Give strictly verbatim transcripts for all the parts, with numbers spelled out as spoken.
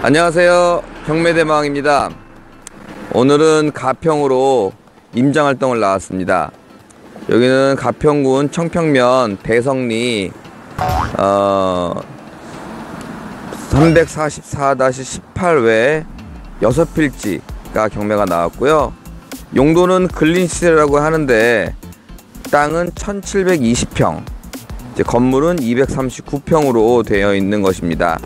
안녕하세요, 경매 대망입니다. 오늘은 가평으로 임장활동을 나왔습니다. 여기는 가평군 청평면 대성리 어, 삼백사십사 다시 십팔 회 여섯 필지가 경매가 나왔고요. 용도는 글린시세라고 하는데 땅은 천칠백이십 평, 이제 건물은 이백삼십구 평으로 되어 있는 것입니다.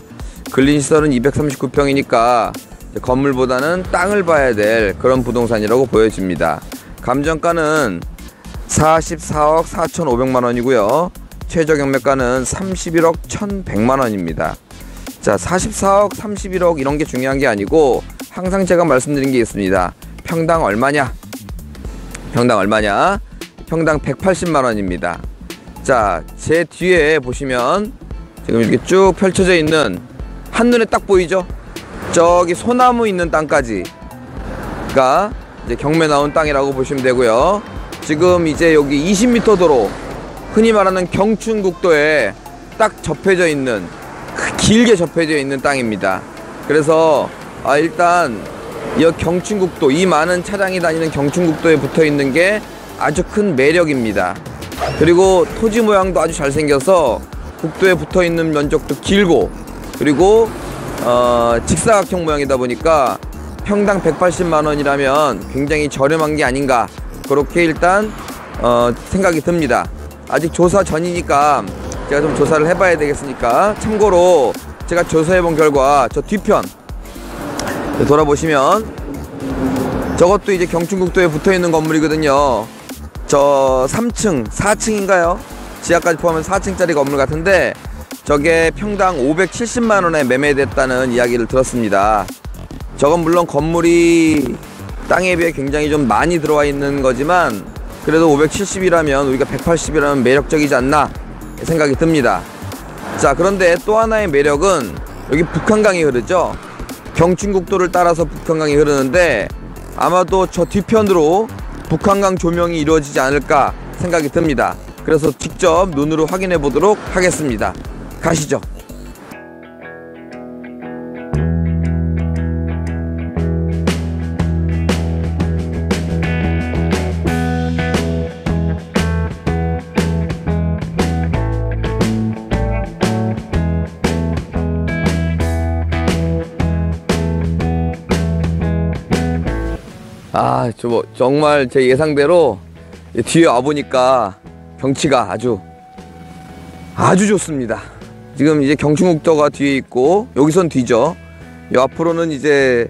근린시설은 이백삼십구 평이니까 건물보다는 땅을 봐야 될 그런 부동산이라고 보여집니다. 감정가는 사십사억 사천오백만 원이고요. 최저경매가는 삼십일억 천백만 원입니다. 자, 사십사억, 삼십일억 이런 게 중요한 게 아니고, 항상 제가 말씀드린 게 있습니다. 평당 얼마냐? 평당 얼마냐? 평당 백팔십만 원입니다. 자, 제 뒤에 보시면 지금 이렇게 쭉 펼쳐져 있는, 한눈에 딱 보이죠? 저기 소나무 있는 땅까지 가 이제 경매 나온 땅이라고 보시면 되고요. 지금 이제 여기 이십 미터 도로, 흔히 말하는 경춘국도에 딱 접해져 있는, 길게 접해져 있는 땅입니다. 그래서 아 일단 이 경춘국도, 이 많은 차량이 다니는 경춘국도에 붙어 있는 게 아주 큰 매력입니다. 그리고 토지 모양도 아주 잘생겨서 국도에 붙어 있는 면적도 길고, 그리고 어, 직사각형 모양이다 보니까 평당 백팔십만 원이라면 굉장히 저렴한 게 아닌가, 그렇게 일단 어, 생각이 듭니다. 아직 조사 전이니까 제가 좀 조사를 해봐야 되겠으니까, 참고로 제가 조사해본 결과 저 뒤편 돌아보시면 저것도 이제 경춘국도에 붙어있는 건물이거든요. 저 삼 층, 사 층인가요? 지하까지 포함해서 사 층짜리 건물 같은데, 저게 평당 오백칠십만 원에 매매됐다는 이야기를 들었습니다. 저건 물론 건물이 땅에 비해 굉장히 좀 많이 들어와 있는 거지만, 그래도 오백칠십이라면 우리가 백팔십이라면 매력적이지 않나 생각이 듭니다. 자, 그런데 또 하나의 매력은, 여기 북한강이 흐르죠. 경춘국도를 따라서 북한강이 흐르는데 아마도 저 뒤편으로 북한강 조명이 이루어지지 않을까 생각이 듭니다. 그래서 직접 눈으로 확인해 보도록 하겠습니다. 가시죠. 아, 저 정말 제 예상대로 뒤에 와보니까 경치가 아주 아주 좋습니다. 지금 이제 경춘국도가 뒤에 있고, 여기선 뒤죠. 이 앞으로는 이제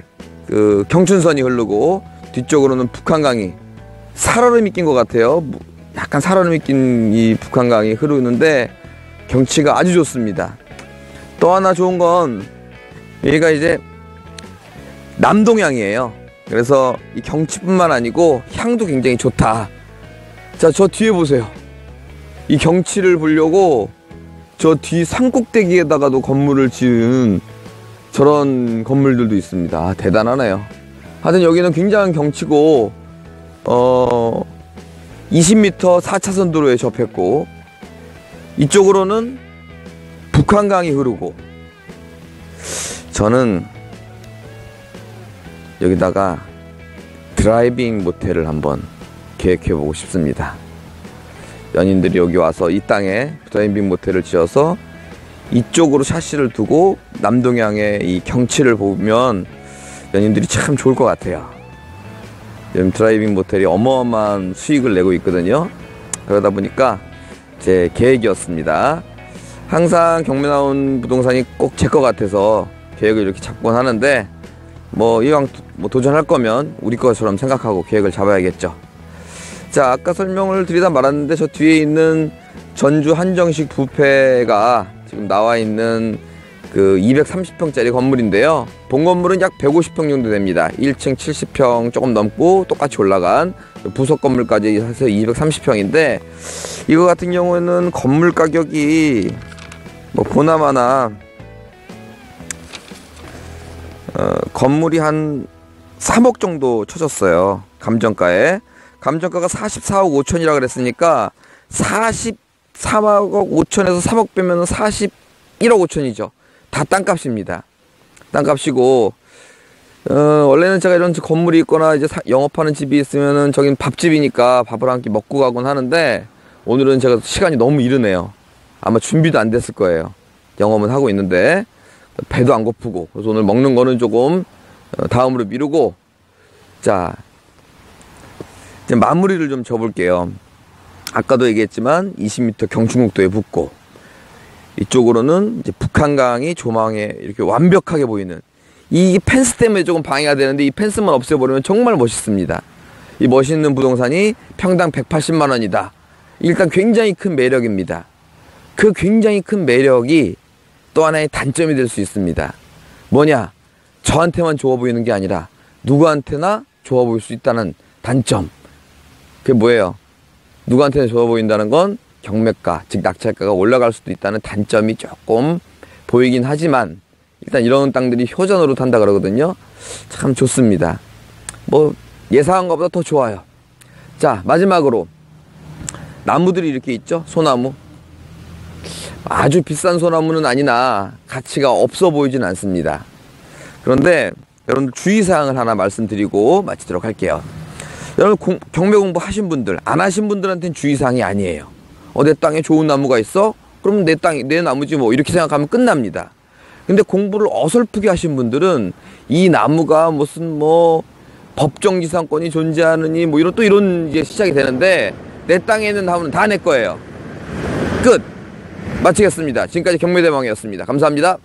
그 경춘선이 흐르고, 뒤쪽으로는 북한강이 살얼음이 낀 것 같아요. 약간 살얼음이 낀 이 북한강이 흐르는데 경치가 아주 좋습니다. 또 하나 좋은 건 여기가 이제 남동향이에요. 그래서 이 경치뿐만 아니고 향도 굉장히 좋다. 자, 저 뒤에 보세요. 이 경치를 보려고 저 뒤 산꼭대기에다가도 건물을 지은 저런 건물들도 있습니다. 아, 대단하네요. 하여튼 여기는 굉장한 경치고, 어, 이십 미터 사 차선 도로에 접했고, 이쪽으로는 북한강이 흐르고, 저는 여기다가 드라이빙 모텔을 한번 계획해보고 싶습니다. 연인들이 여기 와서 이 땅에 드라이빙 모텔을 지어서 이쪽으로 샷시를 두고 남동향의 이 경치를 보면 연인들이 참 좋을 것 같아요. 지금 드라이빙 모텔이 어마어마한 수익을 내고 있거든요. 그러다 보니까 제 계획이었습니다. 항상 경매 나온 부동산이 꼭 제 것 같아서 계획을 이렇게 잡곤 하는데, 뭐 이왕 뭐 도전할 거면 우리 것처럼 생각하고 계획을 잡아야겠죠. 자, 아까 설명을 드리다 말았는데, 저 뒤에 있는 전주 한정식 뷔페가 지금 나와 있는 그 이백삼십 평짜리 건물인데요. 본 건물은 약 백오십 평 정도 됩니다. 일 층 칠십 평 조금 넘고, 똑같이 올라간 부속 건물까지 해서 이백삼십 평인데, 이거 같은 경우에는 건물 가격이 뭐 보나마나 어, 건물이 한 삼억 정도 쳐졌어요. 감정가에. 감정가가 사십사억 오천이라 그랬으니까 사십삼억 오천에서 삼억 빼면 사십일억 오천이죠. 다 땅값입니다. 땅값이고, 어, 원래는 제가 이런 건물이 있거나 이제 사, 영업하는 집이 있으면은 저긴 밥집이니까 밥을 한 끼 먹고 가곤 하는데, 오늘은 제가 시간이 너무 이르네요. 아마 준비도 안 됐을 거예요. 영업은 하고 있는데 배도 안 고프고, 그래서 오늘 먹는 거는 조금 다음으로 미루고, 자 이제 마무리를 좀 줘볼게요. 아까도 얘기했지만 이십 미터 경춘국도에 붙고, 이쪽으로는 이제 북한강이 조망에 이렇게 완벽하게 보이는, 이 펜스 때문에 조금 방해가 되는데 이 펜스만 없애버리면 정말 멋있습니다. 이 멋있는 부동산이 평당 백팔십만 원이다. 일단 굉장히 큰 매력입니다. 그 굉장히 큰 매력이 또 하나의 단점이 될 수 있습니다. 뭐냐? 저한테만 좋아 보이는 게 아니라 누구한테나 좋아 보일 수 있다는 단점. 그게 뭐예요? 누구한테나 좋아 보인다는 건 경매가, 즉 낙찰가가 올라갈 수도 있다는 단점이 조금 보이긴 하지만, 일단 이런 땅들이 효전으로 탄다 그러거든요. 참 좋습니다. 뭐 예상한 것보다 더 좋아요. 자, 마지막으로 나무들이 이렇게 있죠? 소나무. 아주 비싼 소나무는 아니나 가치가 없어 보이진 않습니다. 그런데 여러분들 주의사항을 하나 말씀드리고 마치도록 할게요. 여러분 공, 경매 공부 하신 분들, 안 하신 분들한테는 주의사항이 아니에요. 어, 내 땅에 좋은 나무가 있어? 그럼 내 땅, 내 나무지 뭐, 이렇게 생각하면 끝납니다. 근데 공부를 어설프게 하신 분들은 이 나무가 무슨 뭐 법정지상권이 존재하느니 뭐 이런, 또 이런 이제 시작이 되는데, 내 땅에 있는 나무는 다 내 거예요. 끝! 마치겠습니다. 지금까지 경매대망이었습니다. 감사합니다.